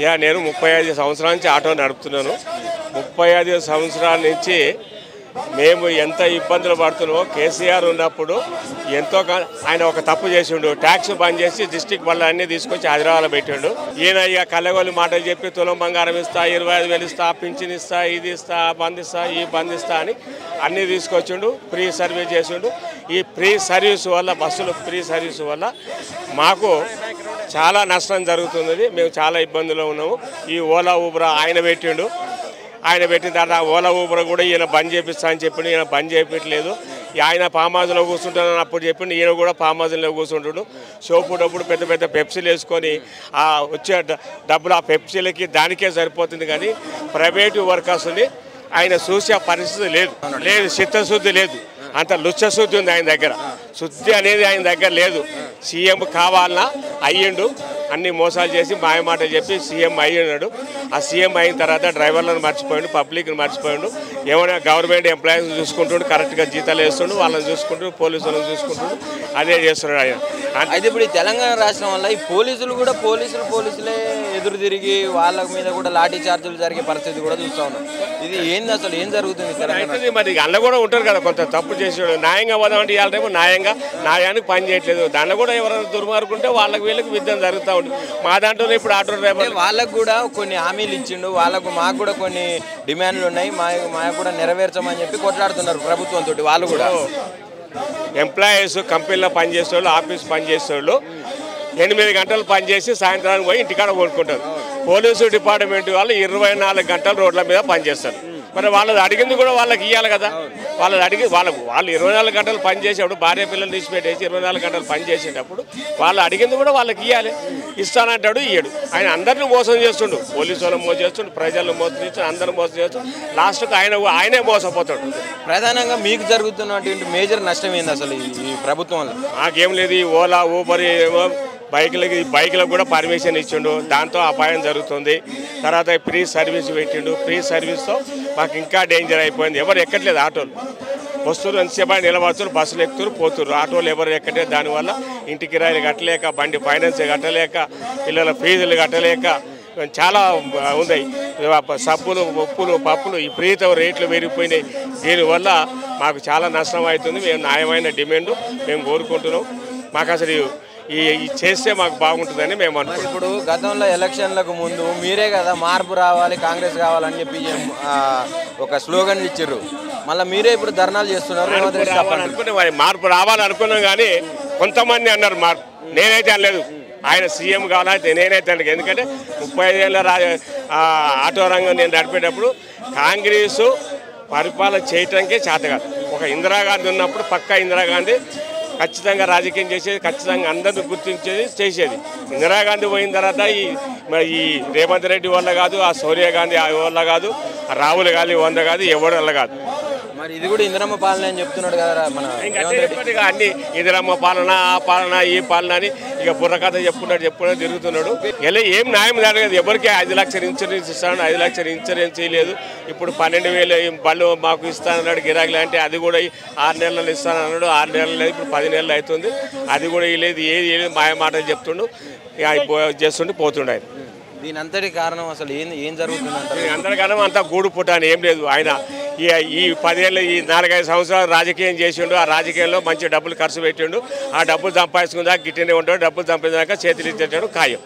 या नैन 35 संवत्सराल आटो नड़पुना 35 संवत्सराल మేము ఎంత ఇబ్బందులు పడుతున్నామో కేసీఆర్ ఉన్నప్పుడు ఎంతో ఆయన ఒక తప్పు చేసిండు ట్యాక్స్ బంద్ చేసి డిస్ట్రిక్ట్ వల్ల అన్ని తీసుకొచ్చి హైదరాబాద్లో పెట్టాడు ఈయన ఇక కల్లగోలు మాటలు చెప్పి తులం బంగారం ఇస్తా 25,000 ఇస్తా పింఛన్ ఇస్తా ఇది ఇస్తా బందిస్తా ఈ బందిస్తా అని అన్ని తీసుకొచ్చిండు ఫ్రీ సర్వీస్ చేసిండు ఈ ఫ్రీ సర్వీస్ వల్ల బస్సులు ఫ్రీ సర్వీస్ వల్ల మాకు చాలా నష్టం జరుగుతుంది మేము చాలా ఇబ్బందుల్లో ఉన్నాము ఈ ఓలా ఊబర్ ఆయన పెట్టిండు आये पेट तरह ओला ऊपर ईन बंद ईन बंद आये फाम हाउस अब ईन फाम हाउस सोपूटपूट पेप्सीको वे डबूल आ पेप्सील की दाने सरपोदी यानी प्रईवेट वर्कर्स आये चूसा परस्ति ले चितशुद्धि ले अंत लुच्छशुद्धि आये दुद्धि अने आये दूसरे सीएम कावालना अय्यु అన్ని మోసాలు చేసి మాయమాట చెప్పి సీఎం అయ్యాడు ఆ సీఎం అయిన తర్వాత డ్రైవర్లను మార్చిపోయిండు పబ్లిక్ ని మార్చిపోయిండు ఏమైనా గవర్నమెంట్ ఎంప్లాయీస్ చూసుకుంటాడు కరెక్ట్ గా జీతాలు వేస్తుండు వాళ్ళని చూసుకుంటాడు పోలీసులను చూసుకుంటాడు అదే చేస్తున్నాడు ఆయన అది ఇప్పుడు తెలంగాణ రాష్ట్రం వల్ల ఈ పోలీసులు కూడా పోలీసులే ఎదురు తిరిగి వాళ్ళ మీద కూడా లాఠీ చార్జీలు జరిగే పరిస్థితి కూడా చూస్తా ఉన్నాం ఇది ఏంది అసలు ఏం జరుగుతుంది తెలంగాణలో మరి అల్ల కూడా ఉంటారు కదా కొంత తప్పు చేసాడు న్యాయంగా వదవండి ఇయాలరేమో న్యాయానికి పని చేయట్లేదు దానిలో కూడా ఎవరైనా దుర్మార్గుంటే వాళ్ళకి వీళ్ళకి విద్దం జరుగుతా మా దాంట్లోనే ఇప్పుడు ఆటో డ్రైవర్లు వాళ్ళకు కూడా కొన్ని హామీలు ఇచ్చిండు వాళ్ళకు మాకు కూడా కొన్ని డిమాండ్లు ఉన్నాయి మాకు కూడా నెరవేర్చమని చెప్పి కొట్లాడుతున్నారు ప్రభుత్వం తోటి వాళ్ళు కూడా ఎంప్లాయీస్ కంపెనీలో పని చేసేవాళ్ళు ఆఫీస్ పని చేసేవాళ్ళు 8 గంటలు పని చేసి సాయంత్రానికి పోయి ఇంటికాడ కొనుక్కుంటారు పోలీసు డిపార్ట్మెంట్ వాళ్ళు 24 గంటలు రోడ్ల మీద పని చేస్తారు మరి వాళ్ళది అడిగింది కూడా వాళ్ళకి ఇవ్వాలి కదా వాళ్ళది అడిగి వాళ్ళు 24 గంటలు పని చేసేటప్పుడు భార్య పిల్లలు తీసిపెట్టేసి 24 గంటలు పని చేసేటప్పుడు వాళ్ళు అడిగింది కూడా వాళ్ళకి ఇవ్వాలి ఇస్తానంటాడు ఇయ్యడు ఆయన అందరిని మోసం చేస్తుండు పోలీసు వాళ్ళని మోసం చేస్తుండు ప్రజలను మోసం చేస్తుండు అందరిని మోసం చేస్తుండు లాస్ట్కి ఆయనే మోసపోతాడు ప్రధానంగా మీకు జరుగుతున్నటువంటి మేజర్ నష్టం ఏంది అసలు ఈ ప్రభుత్వంలో మాకేం లేదు ఈ ఓలా ఊబర్ ఏమో బైకులకు కూడా పర్మిషన్ ఇచ్చిండు దాంతో అపాయం జరుగుతుంది తర్వాత ఫ్రీ సర్వీస్ పెట్టిండు ఫ్రీ సర్వీస్తో మాకు ఇంకా డేంజర్ అయిపోయింది ఎవరు ఎక్కట్లేదు ఆటోలు వస్తువులు ఎంతసేపు నిలబడుతున్నారు బస్సులు ఎక్కుతున్నారు పోతున్నారు ఆటోలు ఎవరు ఎక్కటే దానివల్ల ఇంటి కిరాయిలు కట్టలేక బండి ఫైనాన్స్ కట్టలేక పిల్లల ఫీజులు కట్టలేక చాలా ఉన్నాయి సబ్బులు ఉప్పులు పప్పులు విపరీత రేట్లు పెరిగిపోయినాయి దీనివల్ల మాకు చాలా నష్టం అవుతుంది మేము న్యాయమైన డిమాండ్ మేము కోరుకుంటున్నాం మాకు అసలు చేస్తే మాకు బాగుంటుందని మేము అనుకుంటున్నాం ఇప్పుడు గతంలో ఎలక్షన్లకు ముందు మీరే కదా మార్పు రావాలి కాంగ్రెస్ కావాలని చెప్పి ఒక స్లోగన్ ఇచ్చారు మళ్ళీ మీరే ఇప్పుడు ధర్నాలు చేస్తున్నారు మార్పు రావాలనుకున్నాం కానీ కొంతమంది అన్నారు మార్పు నేనైతే అనలేదు ఆయన సీఎం కావాలంటే నేనైతే అనలేదు ఎందుకంటే 35 ఏళ్ళ ఆటో రంగం నేను నడిపేటప్పుడు కాంగ్రెసు పరిపాలన చేయటానికే చేత కాదు ఒక ఇందిరాగాంధీ ఉన్నప్పుడు పక్కా ఇందిరాగాంధీ ఖచ్చితంగా రాజకీయం చేసేది ఖచ్చితంగా అందరినీ గుర్తించేది చేసేది ఇందిరాగాంధీ పోయిన తర్వాత ఈ రేవంత్ రెడ్డి వల్ల కాదు ఆ సోనియా గాంధీ వల్ల కాదు రాహుల్ గాంధీ వల్ల కాదు ఎవరి వల్ల కాదు మరి ఇది కూడా ఇందిరమ్మ పాలన అని చెప్తున్నాడు కదా మన అన్ని ఇందిరమ్మ పాలన ఆ పాలన ఈ పాలన అని ఇక బుర్రకథ చెప్పుకున్నాడు తిరుగుతున్నాడు ఇలా ఏం న్యాయం జరగదు ఎవరికి 5 లక్షల ఇన్సూరెన్స్ ఇస్తాను 5 లక్షల ఇన్సూరెన్స్ ఇవ్వలేదు ఇప్పుడు 12,000 బళ్ళు మాకు ఇస్తానన్నాడు గిరాకీ అంటే అది కూడా 6 నెలలు ఇస్తానన్నాడు 6 నెలలు ఇప్పుడు 10 నెలలు అవుతుంది అది కూడా ఇవ్వలేదు ఏది ఇవ్వలేదు మాటలు చెప్తుండు చేస్తుండే పోతుండే ఆయన దీని అంతటి కారణం అసలు ఏం జరుగుతుందంటే అందరి కారణం అంతా గూడు పుట్టాను ఏం లేదు ఆయన ఈ 10 ఏళ్ళు ఈ 4-5 సంవత్సరాలు రాజకీయం చేసిండు ఆ రాజకీయంలో మంచి డబ్బులు ఖర్చు పెట్టిండు ఆ డబ్బులు సంపాదించుకుందాక గిట్టనే ఉంటాడు డబ్బులు సంపాదించాక చేతులు ఇచ్చేటాడు ఖాయం.